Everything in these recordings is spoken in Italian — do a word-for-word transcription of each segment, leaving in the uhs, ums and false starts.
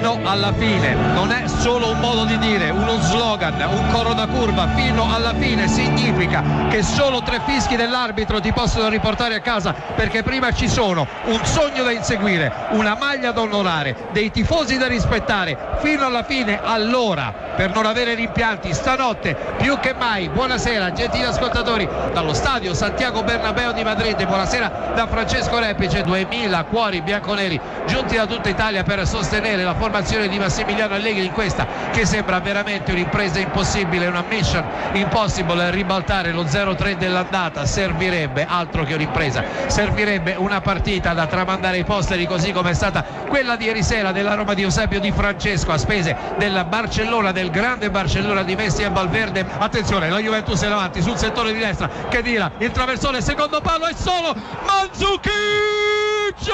fino alla fine, non è solo un modo di dire, uno slogan, un coro da curva. Fino alla fine significa che solo tre fischi dell'arbitro ti possono riportare a casa, perché prima ci sono un sogno da inseguire, una maglia da onorare, dei tifosi da rispettare fino alla fine. Allora, per non avere rimpianti, stanotte più che mai, buonasera gentili ascoltatori dallo stadio Santiago Bernabéu di Madrid, buonasera da Francesco Repice. Duemila cuori bianconeri giunti da tutta Italia per sostenere la formazione di Massimiliano Allegri in questa che sembra veramente un'impresa impossibile, una mission impossible. Ribaltare lo zero tre dell'andata servirebbe altro che un'impresa, servirebbe una partita da tramandare ai posteri, così come è stata quella di ieri sera della Roma di Eusebio di Francesco a spese della Barcellona, del grande Barcellona di Messi e Valverde. Attenzione, la Juventus è davanti sul settore di destra, Khedira, il traversone, secondo palo e solo. Mandžukić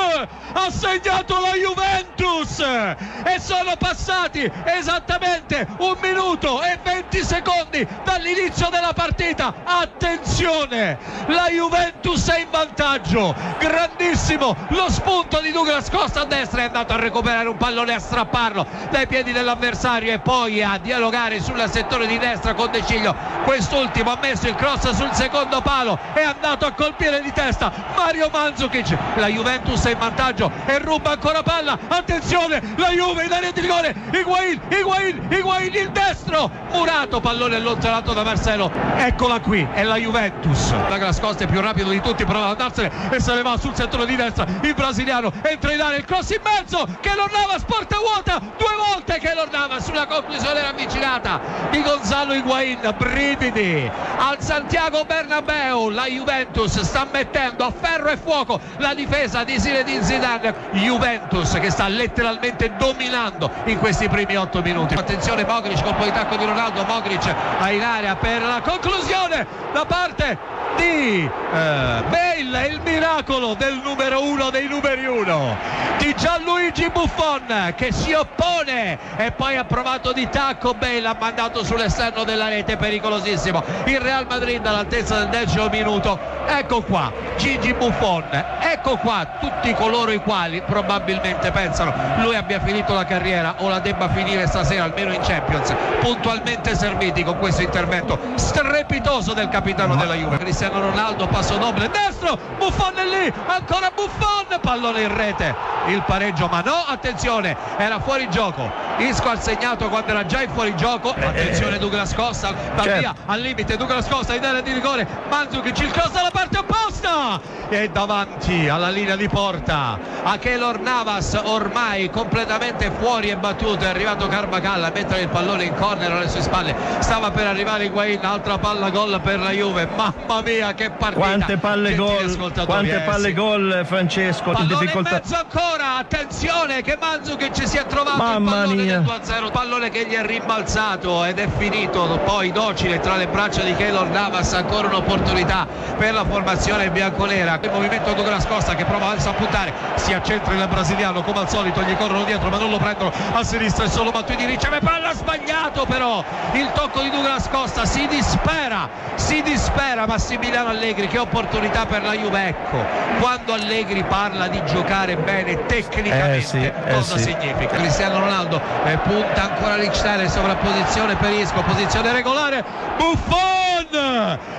ha segnato la Juventus e sono passati esattamente un minuto e venti secondi dall'inizio della partita. Attenzione, la Juventus è in vantaggio, grandissimo lo spunto di Douglas Costa a destra, è andato a recuperare un pallone, a strapparlo dai piedi dell'avversario e poi a dialogare sul settore di destra con De Sciglio. Quest'ultimo ha messo il cross sul secondo palo, è andato a colpire di testa Mario Mandžukić. La Juventus è in vantaggio e ruba ancora palla. Attenzione, la Juve in area di rigore, Higuain, Higuain, Higuain, il destro, murato, pallone allontanato da Marcelo. Eccola qui, è la Juventus. Douglas Costa è più rapido di tutti, prova ad andarsene e se ne va sul settore di destra, il brasiliano entra in area, il cross in mezzo, Keylor Navas, porta vuota, due volte Keylor Navas sulla conclusione ravvicinata di Gonzalo Higuain. Brividi al Santiago Bernabéu, la Juventus sta mettendo a ferro e fuoco la difesa di Zinedine Zidane. Juventus che sta letteralmente dominando in questi primi otto minuti. Attenzione Modrić, colpo di tacco di Ronaldo, Modrić è in area per la conclusione da parte di eh, Bale, il miracolo del numero uno dei numeri uno di Gianluigi Buffon che si oppone e poi ha provato di tacco Bale, ha mandato sull'esterno della rete, pericolosissimo. Il Real Madrid all'altezza del decimo minuto. Ecco qua Gigi Buffon, ecco qua tutti coloro i quali probabilmente pensano lui abbia finito la carriera o la debba finire stasera almeno in Champions, puntualmente serviti con questo intervento strepitoso del capitano della Juve. Cristiano Ronaldo, passo nobile, destro, Buffon è lì, ancora Buffon, pallone in rete, il pareggio, ma no, attenzione, era fuori gioco. Isco ha segnato quando era già in fuorigioco. Attenzione Douglas Costa, va certo. Via al limite Douglas Costa in area di rigore, Mandžukić, il cross alla parte opposta e davanti alla linea di porta a Keylor Navas, ormai completamente fuori e battuto. È arrivato Carvajal a mettere il pallone in corner alle sue spalle, stava per arrivare Higuain, altra palla gol per la Juve. Mamma mia che partita, quante palle gol, quante palle eh, gol Francesco, pallone in mezzo ancora, attenzione che Mandžukić si è trovato, mamma il pallone mia. due a zero, pallone che gli è rimbalzato ed è finito poi docile tra le braccia di Keylor Navas. Ancora un'opportunità per la formazione bianconera. Il movimento Douglas Costa che prova adesso a puntare, si accentra il brasiliano come al solito, gli corrono dietro ma non lo prendono, a sinistra e solo Matuidi riceve palla, sbagliato però il tocco di Douglas Costa, si dispera, si dispera Massimiliano Allegri. Che opportunità per la Juve. Ecco, quando Allegri parla di giocare bene tecnicamente, eh sì, eh cosa sì. significa? Cristiano Ronaldo e punta ancora Lichtsteiner, sovrapposizione per Isco, posizione regolare, Buffon,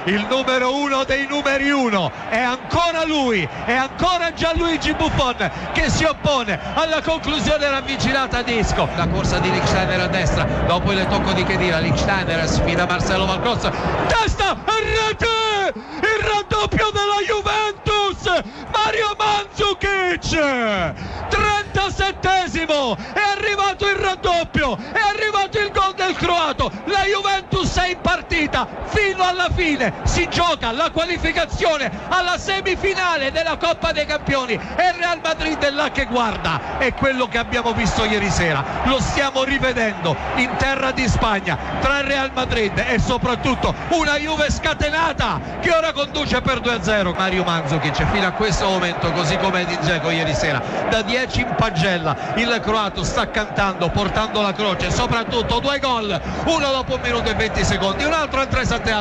il numero uno dei numeri uno, è ancora lui, è ancora Gianluigi Buffon che si oppone alla conclusione ravvicinata di Isco. La corsa di Lichtsteiner a destra, dopo il tocco di Khedira, Lichtsteiner sfida Marcelo Valcross, testa e rete, il raddoppio della Juventus, Mario Mandžukić, trentasettesimo, è arrivato il raddoppio, è arrivato il gol del croato. La Juventus è in partita fino alla fine, si gioca la qualificazione alla semifinale della Coppa dei Campioni e il Real Madrid è là che guarda. È quello che abbiamo visto ieri sera, lo stiamo rivedendo in terra di Spagna tra il Real Madrid e soprattutto una Juve scatenata che ora conduce per due a zero. Mario Mandžukić fino a questo momento, così come Edin Dzeko ieri sera, da dieci in pagella, il croato sta cantando, portando la croce, soprattutto due gol gol, uno dopo un minuto e venti secondi, un altro al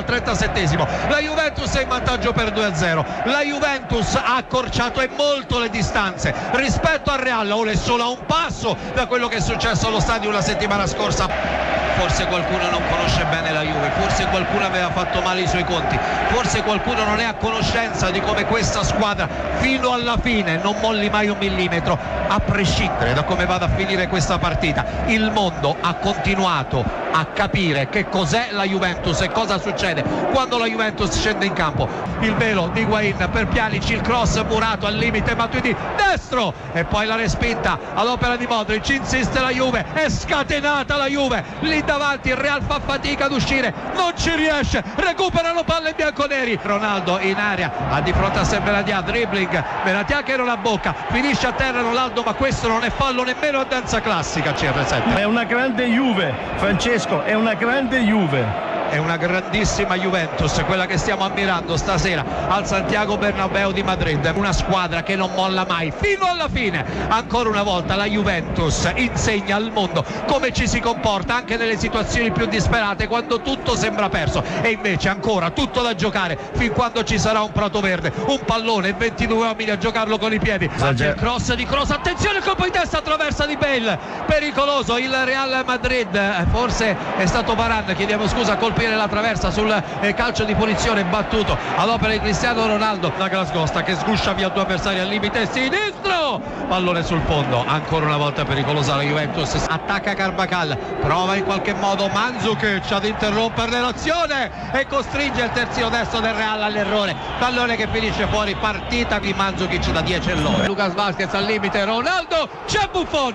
trentasettesimo. La Juventus è in vantaggio per due a zero. La Juventus ha accorciato e molto le distanze rispetto al Real, ora è solo a un passo da quello che è successo allo stadio la settimana scorsa. Forse qualcuno non conosce bene la Juve, forse qualcuno aveva fatto male i suoi conti, forse qualcuno non è a conoscenza di come questa squadra fino alla fine non molli mai un millimetro, a prescindere da come vada a finire questa partita. Il mondo ha continuato a capire che cos'è la Juventus e cosa succede quando la Juventus scende in campo. Il velo di Higuain per Pjanic, il cross murato al limite, Matuidi destro e poi la respinta all'opera di Modrić, insiste la Juve, è scatenata la Juve, lì davanti il Real fa fatica ad uscire, non ci riesce, recuperano palle bianconeri. Ronaldo in area, ha di fronte a sé Benatia, dribbling, Benatia che non ha bocca, finisce a terra Ronaldo, ma questo non è fallo nemmeno a danza classica. C R sette è una grande Juve, Francesco, è una grande Juve. È una grandissima Juventus, quella che stiamo ammirando stasera al Santiago Bernabéu di Madrid, una squadra che non molla mai fino alla fine. Ancora una volta la Juventus insegna al mondo come ci si comporta anche nelle situazioni più disperate, quando tutto sembra perso, e invece ancora tutto da giocare fin quando ci sarà un prato verde, un pallone e ventidue uomini a giocarlo con i piedi. Il cross di Kroos, attenzione, il colpo di testa, attraversa di Bale, pericoloso il Real Madrid, forse è stato Varane, chiediamo scusa, col la traversa sul calcio di punizione battuto all'opera di Cristiano Ronaldo. Douglas Costa che sguscia via due avversari al limite sinistro, pallone sul fondo, ancora una volta pericolosa la Juventus. Attacca Carvajal, prova in qualche modo Mandžukić ad interromperne l'azione e costringe il terzino destro del Real all'errore, pallone che finisce fuori, partita di Mandžukić da dieci e loro. Lucas Vazquez al limite, Ronaldo, c'è Buffon,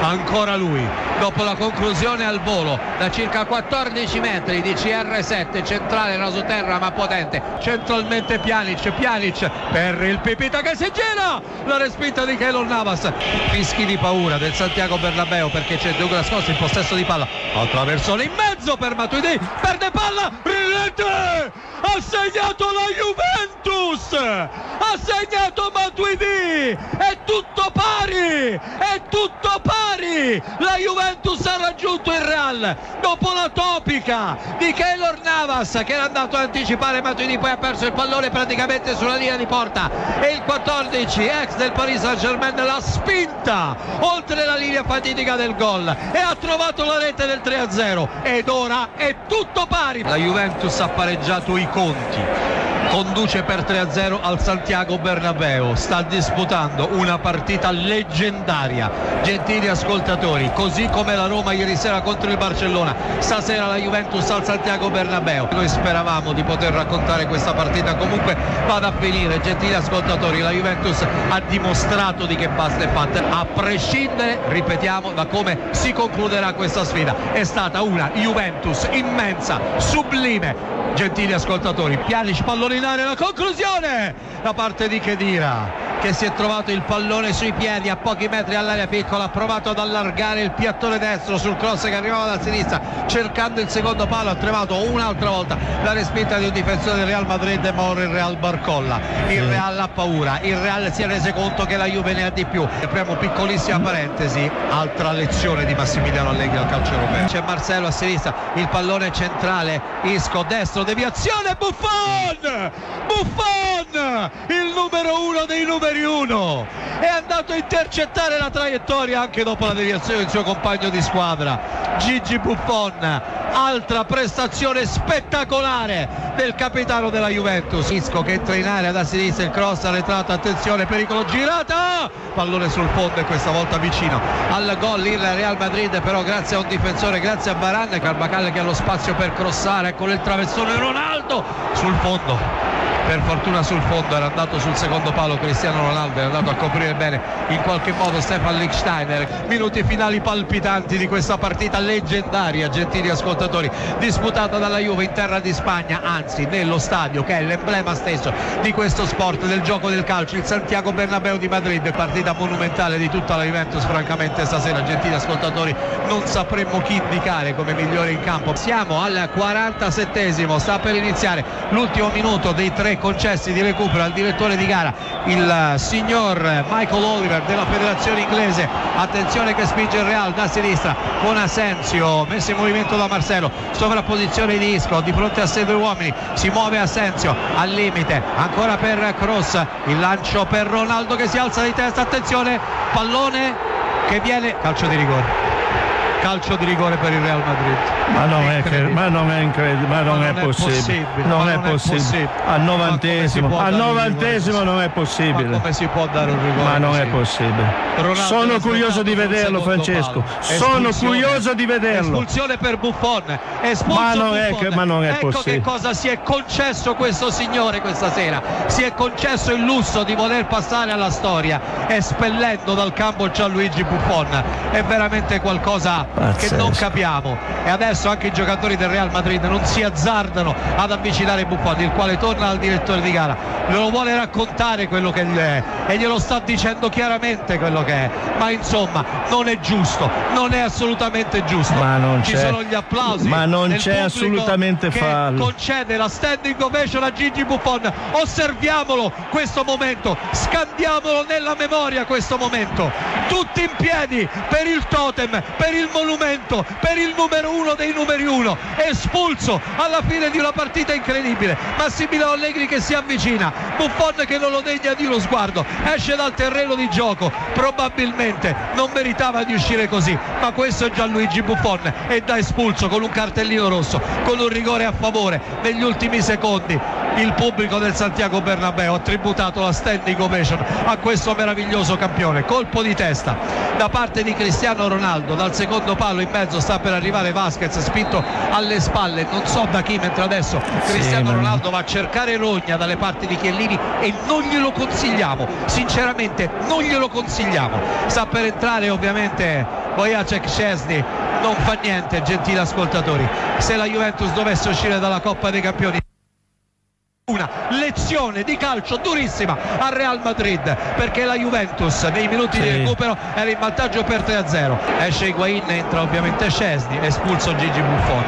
ancora lui dopo la conclusione al volo da circa quattordici metri di C R sette, centrale rasoterra ma potente, centralmente Pjanic, Pjanic per il Pipita che si gira, la respinta di Keylor Navas, fischi di paura del Santiago Bernabéu perché c'è Douglas Costa in possesso di palla, attraversone in mezzo per Matuidi, perde palla, rilente, ha segnato la Juventus, ha segnato Matuidi, è tutto pari, è tutto pari, la Juventus ha raggiunto il Real dopo la topica di Keylor Navas che era andato a anticipare Matuidi, poi ha perso il pallone praticamente sulla linea di porta e il quattordici ex del Paris Saint Germain l'ha spinta oltre la linea fatidica del gol e ha trovato la rete del tre a zero ed ora è tutto pari. La Juventus ha pareggiato i conti, conduce per tre a zero al Santiago Bernabéu, sta disputando una partita leggendaria. Gentili ascoltatori, così come la Roma ieri sera contro il Barcellona, stasera la Juventus al Santiago Bernabéu. Noi speravamo di poter raccontare questa partita, comunque vada a finire. Gentili ascoltatori, la Juventus ha dimostrato di che basta è fatta, a prescindere, ripetiamo, da come si concluderà questa sfida. È stata una Juventus immensa, sublime. Gentili ascoltatori, Pjanic, pallone in area, la conclusione da parte di Khedira che si è trovato il pallone sui piedi a pochi metri all'area piccola, ha provato ad allargare il piattone destro sul cross che arrivava dal sinistra cercando il secondo palo, ha trovato un'altra volta la respinta di un difensore del Real Madrid e ora il Real barcolla, il Real ha paura, il Real si è reso conto che la Juve ne ha di più. Apriamo piccolissima parentesi, altra lezione di Massimiliano Allegri al calcio europeo, c'è Marcelo a sinistra, il pallone centrale, Isco destro, deviazione, Buffon, Buffon il numero uno dei numeri uno è andato a intercettare la traiettoria anche dopo la deviazione del suo compagno di squadra Gigi Buffon, altra prestazione spettacolare del capitano della Juventus. Isco che entra in area da sinistra, il cross arretrato, attenzione, pericolo, girata, pallone sul fondo e questa volta vicino al gol il Real Madrid, però grazie a un difensore, grazie a Varane. Carvajal che ha lo spazio per crossare con il traversone, Ronaldo sul fondo, per fortuna sul fondo, era andato sul secondo palo Cristiano Ronaldo, era andato a coprire bene in qualche modo Stefan Lichtsteiner. Minuti finali palpitanti di questa partita leggendaria, gentili ascoltatori, disputata dalla Juve in terra di Spagna, anzi nello stadio che è l'emblema stesso di questo sport, del gioco del calcio, il Santiago Bernabéu di Madrid. Partita monumentale di tutta la Juventus francamente stasera, gentili ascoltatori, non sapremmo chi indicare come migliore in campo. Siamo al quarantasettesimo, sta per iniziare l'ultimo minuto dei tre concessi di recupero al direttore di gara, il signor Michael Oliver della federazione inglese. Attenzione che spinge il Real da sinistra con Asensio, messo in movimento da Marcelo, sovrapposizione di Isco di fronte a sé due uomini, si muove Asensio al limite, ancora per cross, il lancio per Ronaldo che si alza di testa, attenzione, pallone che viene, calcio di rigore. Calcio di rigore per il Real Madrid. Ma non è, è ma non è incredibile, ma non, ma non è, è possibile. possibile. Non, è, non possibile. è possibile. Al novantesimo, al novantesimo non è possibile. Ma come si può dare un rigore? Ma non così? è possibile. Ronaldo Sono curioso di vederlo, Francesco. Sono curioso di vederlo. Espulsione per Buffon. Espulso ma non Buffon. È che, ma non è ecco possibile. Ecco che cosa si è concesso questo signore questa sera. Si è concesso il lusso di voler passare alla storia espellendo dal campo Gianluigi Buffon. È veramente qualcosa Pazzesco. Che non capiamo, e adesso anche i giocatori del Real Madrid non si azzardano ad avvicinare Buffon, il quale torna al direttore di gara, glielo vuole raccontare quello che è e glielo sta dicendo chiaramente quello che è, ma insomma non è giusto, non è assolutamente giusto. Ma non ci c'è. sono gli applausi, ma non c'è assolutamente fallo, concede la standing ovation a Gigi Buffon. Osserviamolo questo momento, scandiamolo nella memoria questo momento, tutti in piedi per il totem, per il monumento, per il numero uno dei numeri uno, espulso alla fine di una partita incredibile. Massimiliano Allegri che si avvicina, Buffon che non lo degna di uno sguardo, esce dal terreno di gioco, probabilmente non meritava di uscire così, ma questo è Gianluigi Buffon, e da espulso con un cartellino rosso, con un rigore a favore negli ultimi secondi. Il pubblico del Santiago Bernabéu ha tributato la standing ovation a questo meraviglioso campione. Colpo di testa da parte di Cristiano Ronaldo dal secondo palo, in mezzo sta per arrivare Vazquez, spinto alle spalle non so da chi, mentre adesso Cristiano Ronaldo va a cercare rogna dalle parti di Chiellini, e non glielo consigliamo, sinceramente non glielo consigliamo. Sta per entrare ovviamente Wojciech Szczęsny, non fa niente, gentili ascoltatori, se la Juventus dovesse uscire dalla Coppa dei Campioni, una lezione di calcio durissima al Real Madrid, perché la Juventus nei minuti sì. di recupero era in vantaggio per tre a zero. Esce Higuain, entra ovviamente Szczęsny, espulso Gigi Buffon.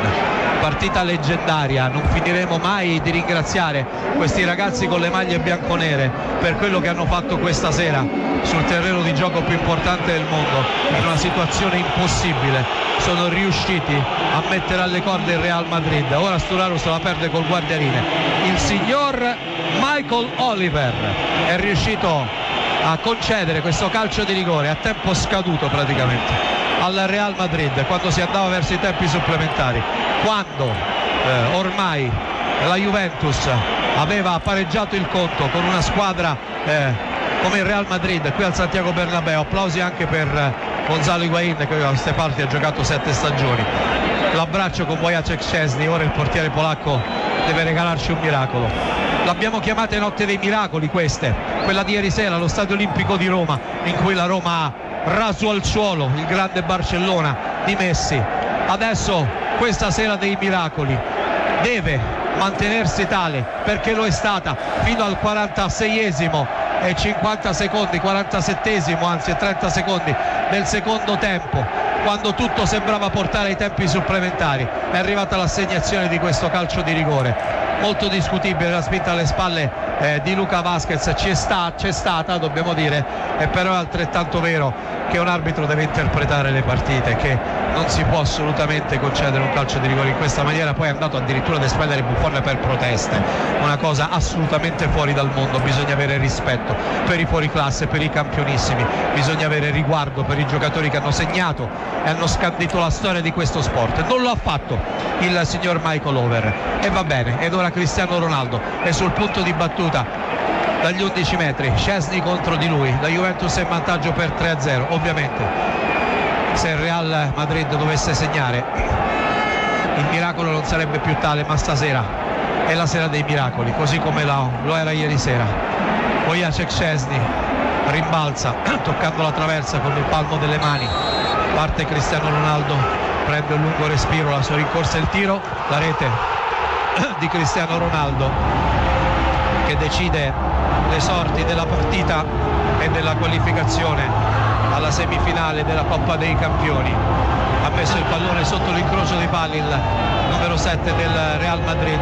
Partita leggendaria, non finiremo mai di ringraziare questi ragazzi con le maglie bianconere per quello che hanno fatto questa sera sul terreno di gioco più importante del mondo, in una situazione impossibile. Sono riusciti a mettere alle corde il Real Madrid. Ora Sturaro la perde col guardialine, il signor Michael Oliver è riuscito a concedere questo calcio di rigore a tempo scaduto praticamente al Real Madrid, quando si andava verso i tempi supplementari, quando eh, ormai la Juventus aveva pareggiato il conto con una squadra eh, come il Real Madrid qui al Santiago Bernabéu. Applausi anche per eh, Gonzalo Higuain, che a queste parti ha giocato sette stagioni. L'abbraccio con Wojciech Szczęsny, ora il portiere polacco deve regalarci un miracolo. L'abbiamo chiamata notte dei miracoli queste, quella di ieri sera allo Stadio Olimpico di Roma, in cui la Roma ha raso al suolo il grande Barcellona di Messi. Adesso questa sera dei miracoli deve mantenersi tale, perché lo è stata fino al quarantaseiesimo e cinquanta secondi, quarantasettesimo anzi trenta secondi del secondo tempo, quando tutto sembrava portare ai tempi supplementari. È arrivata l'assegnazione di questo calcio di rigore molto discutibile, la spinta alle spalle eh, di Lucas Vazquez c'è, sta, c'è stata, dobbiamo dire, e però è altrettanto vero che un arbitro deve interpretare le partite, che non si può assolutamente concedere un calcio di rigore in questa maniera. Poi è andato addirittura ad espellere Buffon per proteste, una cosa assolutamente fuori dal mondo. Bisogna avere rispetto per i fuoriclasse, per i campionissimi, bisogna avere riguardo per i giocatori che hanno segnato e hanno scandito la storia di questo sport. Non lo ha fatto il signor Michael Oliver, e va bene. Ed ora Cristiano Ronaldo è sul punto di battuta dagli undici metri, Szczęsny contro di lui, la Juventus è in vantaggio per tre a zero. Ovviamente se il Real Madrid dovesse segnare il miracolo non sarebbe più tale, ma stasera è la sera dei miracoli, così come la, lo era ieri sera. Wojciech Szczęsny rimbalza toccando la traversa con il palmo delle mani, parte Cristiano Ronaldo, prende un lungo respiro, la sua rincorsa, il tiro, la rete di Cristiano Ronaldo che decide le sorti della partita e della qualificazione alla semifinale della Coppa dei Campioni. Ha messo il pallone sotto l'incrocio dei pali il numero sette del Real Madrid,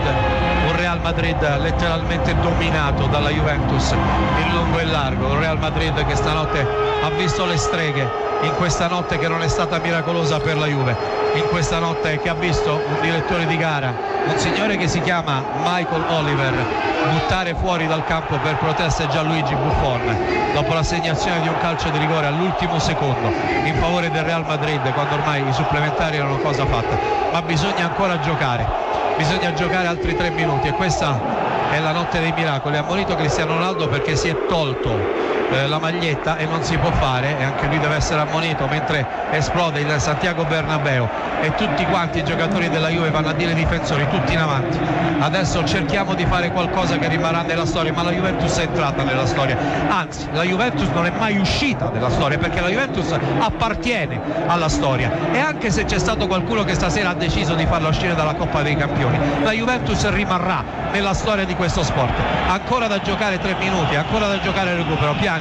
un Real Madrid letteralmente dominato dalla Juventus in lungo e largo, un Real Madrid che stanotte ha visto le streghe, in questa notte che non è stata miracolosa per la Juve, in questa notte che ha visto un direttore di gara, un signore che si chiama Michael Oliver, buttare fuori dal campo per proteste Gianluigi Buffon dopo l'assegnazione di un calcio di rigore all'ultimo secondo in favore del Real Madrid, quando ormai i supplementari erano cosa fatta. Ma bisogna ancora giocare, bisogna giocare altri tre minuti, e questa è la notte dei miracoli. Ha ammonito Cristiano Ronaldo perché si è tolto la maglietta e non si può fare, e anche lui deve essere ammonito, mentre esplode il Santiago Bernabéu e tutti quanti i giocatori della Juve vanno a dire ai difensori, tutti in avanti, adesso cerchiamo di fare qualcosa che rimarrà nella storia. Ma la Juventus è entrata nella storia, anzi la Juventus non è mai uscita dalla storia, perché la Juventus appartiene alla storia, e anche se c'è stato qualcuno che stasera ha deciso di farla uscire dalla Coppa dei Campioni, la Juventus rimarrà nella storia di questo sport. Ancora da giocare tre minuti, ancora da giocare il recupero. Piano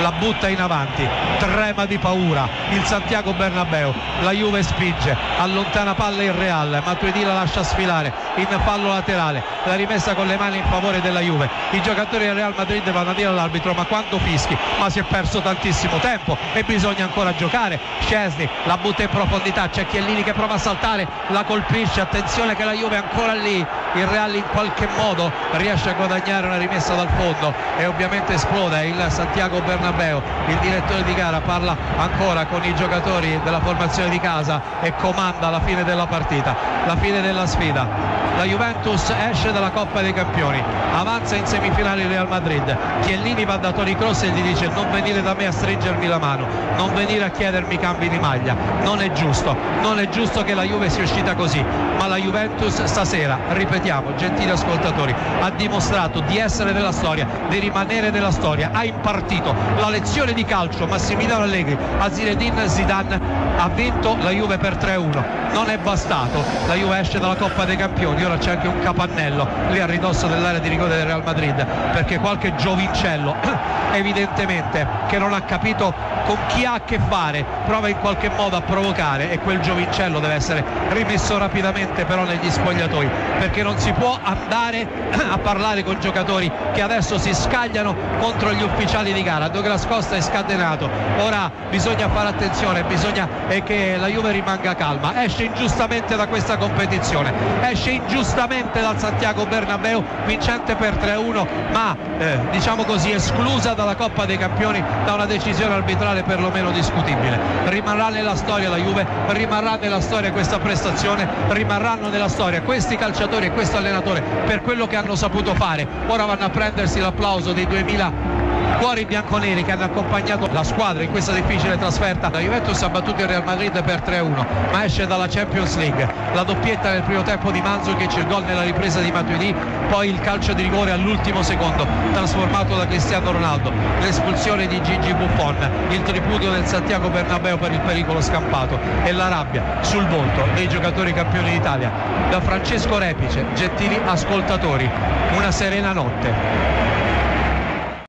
la butta in avanti, trema di paura il Santiago Bernabéu, la Juve spinge, allontana palla il Real, Matuidi la lascia sfilare in fallo laterale, la rimessa con le mani in favore della Juve. I giocatori del Real Madrid vanno a dire all'arbitro, ma quanto fischi, ma si è perso tantissimo tempo e bisogna ancora giocare. Szczęsny la butta in profondità, c'è Chiellini che prova a saltare, la colpisce, attenzione che la Juve è ancora lì, il Real in qualche modo riesce a guadagnare una rimessa dal fondo e ovviamente esplode il Santiago Santiago Bernabéu. Il direttore di gara parla ancora con i giocatori della formazione di casa e comanda la fine della partita, la fine della sfida. La Juventus esce dalla Coppa dei Campioni, avanza in semifinale il Real Madrid. Chiellini va da Toni Kroos e gli dice: non venire da me a stringermi la mano, non venire a chiedermi cambi di maglia, non è giusto, non è giusto che la Juve sia uscita così. Ma la Juventus stasera, ripetiamo, gentili ascoltatori, ha dimostrato di essere nella storia, di rimanere nella storia, ha impartato la lezione di calcio Massimiliano Allegri a Zinedine Zidane. Ha vinto la Juve per tre a uno, non è bastato, la Juve esce dalla Coppa dei Campioni. Ora c'è anche un capannello lì a ridosso dell'area di rigore del Real Madrid, perché qualche giovincello evidentemente che non ha capito con chi ha a che fare prova in qualche modo a provocare, e quel giovincello deve essere rimesso rapidamente però negli spogliatoi, perché non si può andare a parlare con giocatori che adesso si scagliano contro gli ufficiali di gara. Douglas Costa è scatenato, ora bisogna fare attenzione, bisogna che la Juve rimanga calma, esce ingiustamente da questa competizione, esce ingiustamente dal Santiago Bernabéu vincente per tre a uno, ma eh, diciamo così esclusa dalla Coppa dei Campioni da una decisione arbitrale perlomeno discutibile. Rimarrà nella storia la Juve, rimarrà nella storia questa prestazione, rimarranno nella storia questi calciatori e questo allenatore per quello che hanno saputo fare. Ora vanno a prendersi l'applauso dei duemila cuori bianconeri che hanno accompagnato la squadra in questa difficile trasferta. La Juventus ha battuto il Real Madrid per tre a uno, ma esce dalla Champions League. La doppietta nel primo tempo di Mandžukić, il gol nella ripresa di Matuidi, poi il calcio di rigore all'ultimo secondo trasformato da Cristiano Ronaldo, l'espulsione di Gigi Buffon, il tripudio del Santiago Bernabéu per il pericolo scampato e la rabbia sul volto dei giocatori campioni d'Italia. Da Francesco Repice, gentili ascoltatori, una serena notte.